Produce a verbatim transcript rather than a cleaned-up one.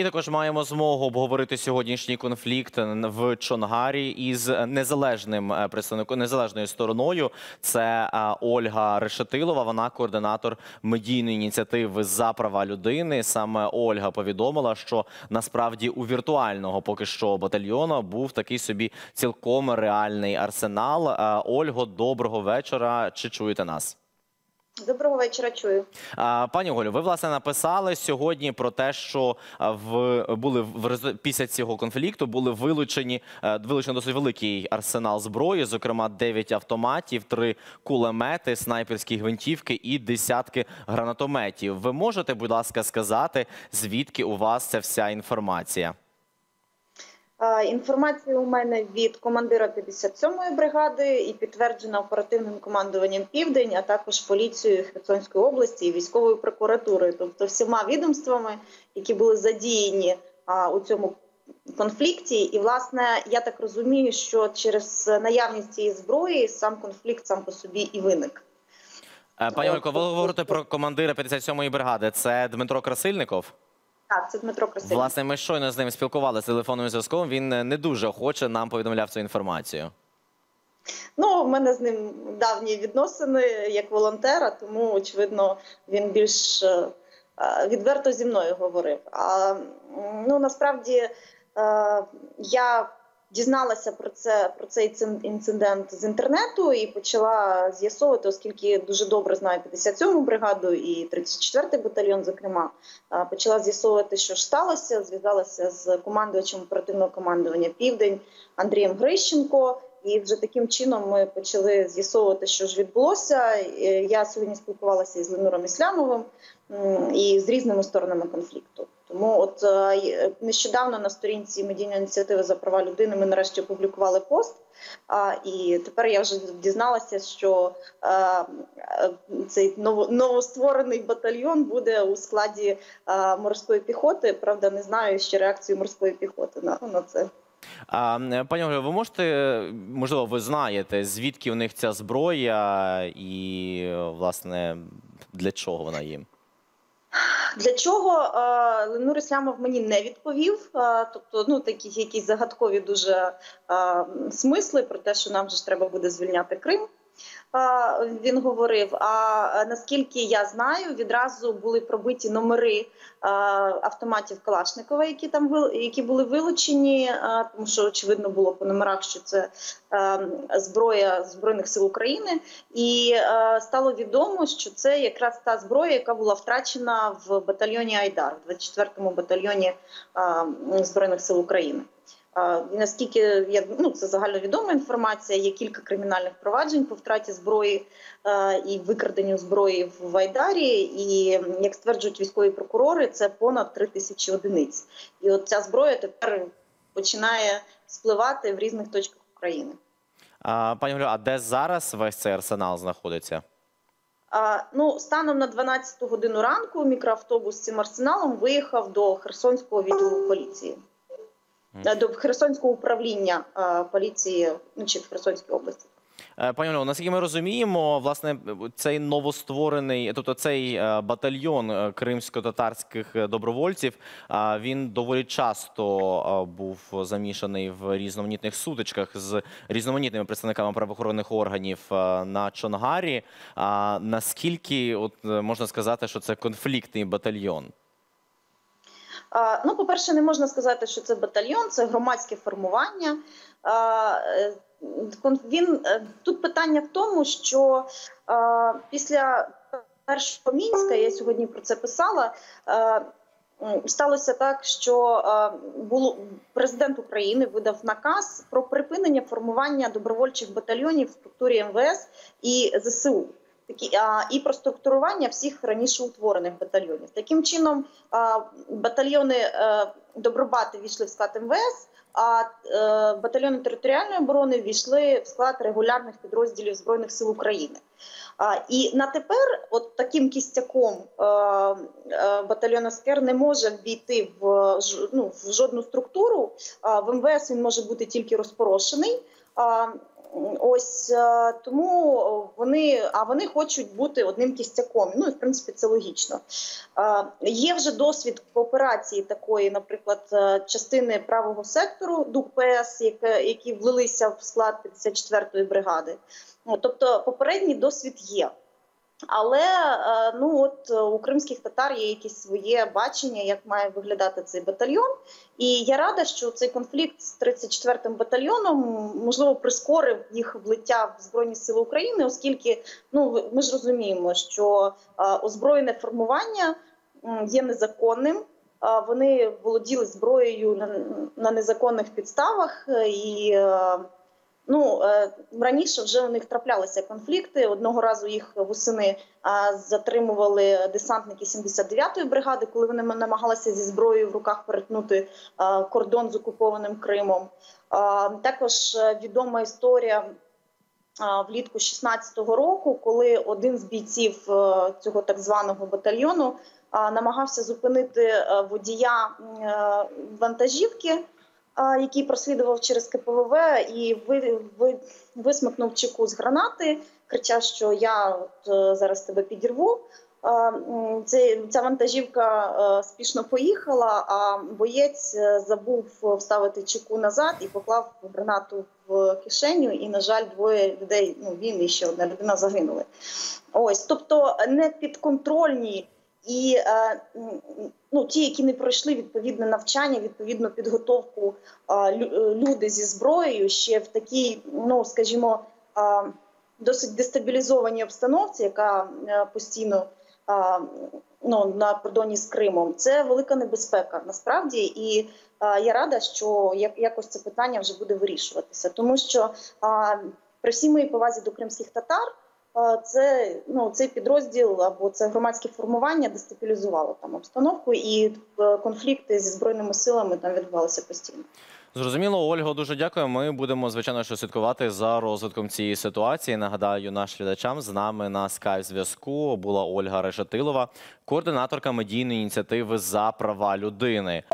І також маємо змогу обговорити сьогоднішній конфлікт в Чонгарі із незалежним представником, незалежною стороною. Це Ольга Решетілова, вона координатор медійної ініціативи за права людини. Саме Ольга повідомила, що насправді у віртуального поки що батальйона був такий собі цілком реальний арсенал. Ольго, доброго вечора. Чи чуєте нас? Доброго вечора, чую. Пані Олю, ви, власне, написали сьогодні про те, що в, були, в, після цього конфлікту були вилучені, вилучені досить великий арсенал зброї, зокрема дев'ять автоматів, три кулемети, снайперські гвинтівки і десятки гранатометів. Ви можете, будь ласка, сказати, звідки у вас ця вся інформація? Інформація у мене від командира п'ятдесят сьомої бригади і підтверджена оперативним командуванням «Південь», а також поліцією Херсонської області і військовою прокуратурою. Тобто всіма відомствами, які були задіяні у цьому конфлікті. І, власне, я так розумію, що через наявність цієї зброї сам конфлікт сам по собі і виник. Пані Олько, ви говорите про командира п'ятдесят сьомої бригади. Це Дмитро Красильников? Так, це Дмитро Просик. Власне, ми щойно з ним спілкувалися телефонним зв'язком. Він не дуже охоче нам повідомляв цю інформацію. Ну, в мене з ним давні відносини як волонтера, тому, очевидно, він більш відверто зі мною говорив. А, ну, насправді, я дізналася про це, про цей інцидент з інтернету і почала з'ясовувати, оскільки дуже добре знаю п'ятдесят сьому бригаду і тридцять четвертий батальйон, зокрема, почала з'ясовувати, що ж сталося, зв'язалася з командувачем оперативного командування «Південь» Андрієм Грищенко, і вже таким чином ми почали з'ясовувати, що ж відбулося. Я сьогодні спілкувалася із Ленуром Іслямовим і з різними сторонами конфлікту. Тому от нещодавно на сторінці медійної ініціативи за права людини ми нарешті опублікували пост, і тепер я вже дізналася, що цей новостворений батальйон буде у складі морської піхоти. Правда, не знаю ще реакцію морської піхоти на це. Пані Ольго, ви можете, можливо, ви знаєте, звідки у них ця зброя і, власне, для чого вона їм? Для чого? Ленур Іслямов мені не відповів, тобто ну, такі якісь загадкові дуже смисли про те, що нам вже треба буде звільняти Крим, він говорив. А наскільки я знаю, відразу були пробиті номери автоматів Калашникова, які там які були вилучені, тому що очевидно було по номерах, що це зброя Збройних сил України. І стало відомо, що це якраз та зброя, яка була втрачена в батальйоні Айдар, в двадцять четвертому батальйоні Збройних сил України. Наскільки я, ну, це загальновідома інформація, є кілька кримінальних проваджень по втраті зброї і викраденню зброї в Айдарі, і, як стверджують військові прокурори, це понад три тисячі одиниць. І от ця зброя тепер починає спливати в різних точках України. А, пані Ольго, а де зараз весь цей арсенал знаходиться? Ну, станом на дванадцяту годину ранку мікроавтобус з цим арсеналом виїхав до Херсонського відділу поліції. До Херсонського управління поліції, ну, чи в Херсонській області. Пані Ольго, наскільки ми розуміємо, власне, цей новостворений, тобто цей батальйон кримсько-татарських добровольців, він доволі часто був замішаний в різноманітних сутичках з різноманітними представниками правоохоронних органів на Чонгарі. Наскільки от, можна сказати, що це конфліктний батальйон? Ну, по-перше, не можна сказати, що це батальйон, це громадське формування. Він, тут питання в тому, що після першого Мінська, я сьогодні про це писала, сталося так, що було, президент України видав наказ про припинення формування добровольчих батальйонів в структурі ем ве ес і зе се у. І про структурування всіх раніше утворених батальйонів. Таким чином, батальйони Добробати війшли в склад ем ве ес, а батальйони територіальної оборони війшли в склад регулярних підрозділів Збройних сил України. І на тепер от таким кістяком батальйон Аскер не може ввійти в, ну, в жодну структуру. В ем ве ес він може бути тільки розпорошений. Ось тому вони, а вони хочуть бути одним кістяком. Ну і в принципі це логічно. Є вже досвід кооперації такої, наприклад, частини правого сектору ДУК Пе Ес, які влилися в склад п'ятдесят четвертої бригади. Тобто попередній досвід є. Але ну от у кримських татар є якесь своє бачення, як має виглядати цей батальйон. І я рада, що цей конфлікт з тридцять четвертим батальйоном, можливо, прискорив їх влиття в Збройні Сили України, оскільки ну, ми ж розуміємо, що озброєне формування є незаконним. Вони володіли зброєю на незаконних підставах і... Ну, раніше вже у них траплялися конфлікти. Одного разу їх восени затримували десантники сімдесят дев'ятої бригади, коли вони намагалися зі зброєю в руках перетнути кордон з окупованим Кримом. Також відома історія влітку шістнадцятого року, коли один з бійців цього так званого батальйону намагався зупинити водія вантажівки, який прослідував через Ка Пе Ве Ве і висмикнув чеку з гранати, кричав, що я от зараз тебе підірву. Ця вантажівка спішно поїхала, а боєць забув вставити чеку назад і поклав гранату в кишеню, і, на жаль, двоє людей, ну, він і ще одна людина загинули. Ось, тобто не підконтрольні і ну, ті, які не пройшли відповідне навчання, відповідну підготовку люди зі зброєю ще в такій, ну, скажімо, досить дестабілізованій обстановці, яка постійно ну, на кордоні з Кримом, це велика небезпека насправді. І я рада, що якось це питання вже буде вирішуватися. Тому що при всій моїй повазі до кримських татар, Це, ну, цей підрозділ або це громадське формування дестабілізувало там обстановку, і конфлікти зі Збройними силами там відбувалися постійно. Зрозуміло, Ольго, дуже дякую. Ми будемо, звичайно, що слідкувати за розвитком цієї ситуації. Нагадаю нашим глядачам, з нами на скайп-зв'язку була Ольга Решетілова, координаторка медійної ініціативи «За права людини».